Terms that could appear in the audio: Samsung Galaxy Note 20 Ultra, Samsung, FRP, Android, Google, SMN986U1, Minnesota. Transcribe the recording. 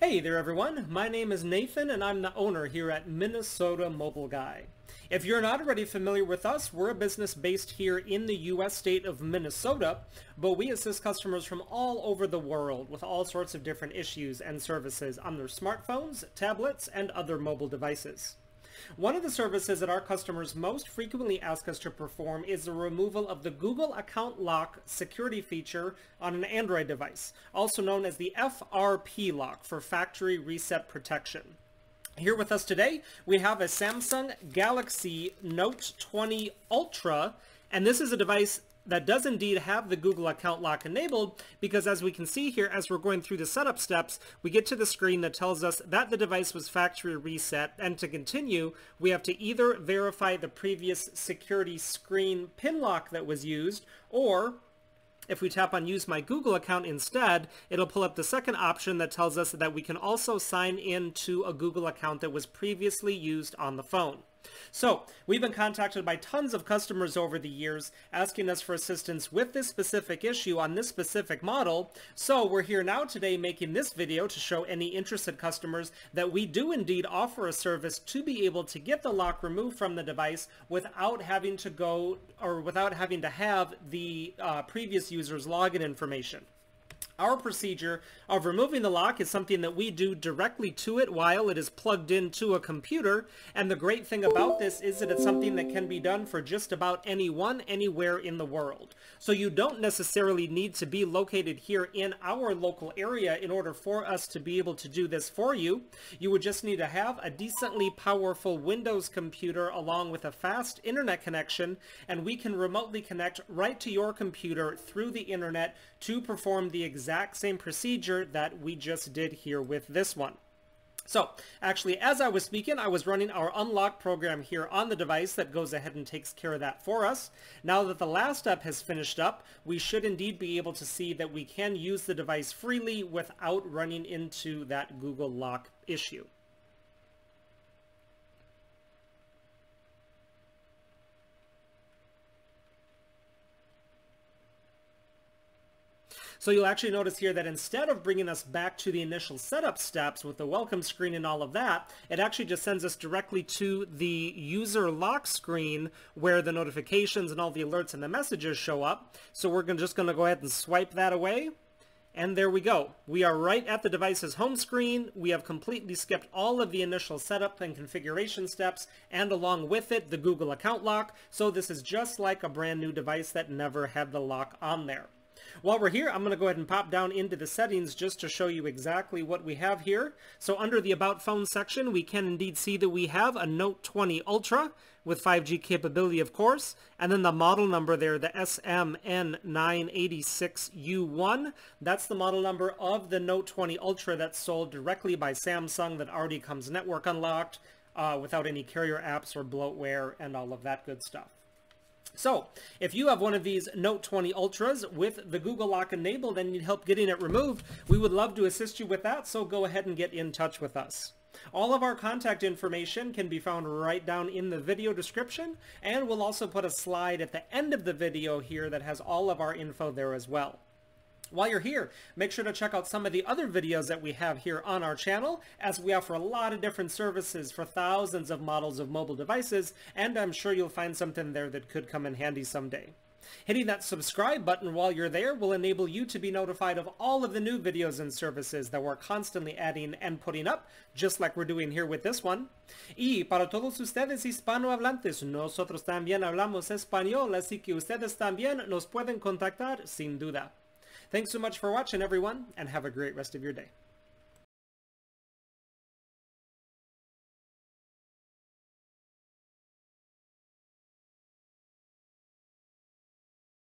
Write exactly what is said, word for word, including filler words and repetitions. Hey there everyone, my name is Nathan and I'm the owner here at Minnesota Mobile Guy. If you're not already familiar with us, we're a business based here in the U S state of Minnesota, but we assist customers from all over the world with all sorts of different issues and services on their smartphones, tablets, and other mobile devices. One of the services that our customers most frequently ask us to perform is the removal of the Google account lock security feature on an Android device, also known as the F R P lock for factory reset protection. Here with us today, we have a Samsung Galaxy Note twenty Ultra, and this is a device that does indeed have the Google account lock enabled, because as we can see here, as we're going through the setup steps, we get to the screen that tells us that the device was factory reset, and to continue, we have to either verify the previous security screen pin lock that was used, or if we tap on Use My Google Account instead, it'll pull up the second option that tells us that we can also sign in to a Google account that was previously used on the phone. So we've been contacted by tons of customers over the years asking us for assistance with this specific issue on this specific model. So we're here now today making this video to show any interested customers that we do indeed offer a service to be able to get the lock removed from the device without having to go or without having to have the uh, previous user's login information. Our procedure of removing the lock is something that we do directly to it while it is plugged into a computer, and the great thing about this is that it's something that can be done for just about anyone, anywhere in the world. So you don't necessarily need to be located here in our local area in order for us to be able to do this for you. You would just need to have a decently powerful Windows computer along with a fast internet connection, and we can remotely connect right to your computer through the internet to perform the exact exact same procedure that we just did here with this one. So actually, as I was speaking, I was running our unlock program here on the device that goes ahead and takes care of that for us. Now that the last step has finished up, we should indeed be able to see that we can use the device freely without running into that Google lock issue. So you'll actually notice here that instead of bringing us back to the initial setup steps with the welcome screen and all of that, it actually just sends us directly to the user lock screen where the notifications and all the alerts and the messages show up. So we're just going to go ahead and swipe that away. And there we go. We are right at the device's home screen. We have completely skipped all of the initial setup and configuration steps, and along with it, the Google account lock. So this is just like a brand new device that never had the lock on there. While we're here, I'm going to go ahead and pop down into the settings just to show you exactly what we have here. So under the About Phone section, we can indeed see that we have a Note twenty Ultra with five G capability, of course, and then the model number there, the S M N nine eight six U one. That's the model number of the Note twenty Ultra that's sold directly by Samsung that already comes network unlocked uh, without any carrier apps or bloatware and all of that good stuff. So if you have one of these Note twenty Ultras with the Google lock enabled and need help getting it removed, we would love to assist you with that, so go ahead and get in touch with us. All of our contact information can be found right down in the video description, and we'll also put a slide at the end of the video here that has all of our info there as well. While you're here, make sure to check out some of the other videos that we have here on our channel, as we offer a lot of different services for thousands of models of mobile devices, and I'm sure you'll find something there that could come in handy someday. Hitting that subscribe button while you're there will enable you to be notified of all of the new videos and services that we're constantly adding and putting up, just like we're doing here with this one. Y para todos ustedes hispanohablantes, nosotros también hablamos español, así que ustedes también nos pueden contactar sin duda. Thanks so much for watching, everyone, and have a great rest of your day.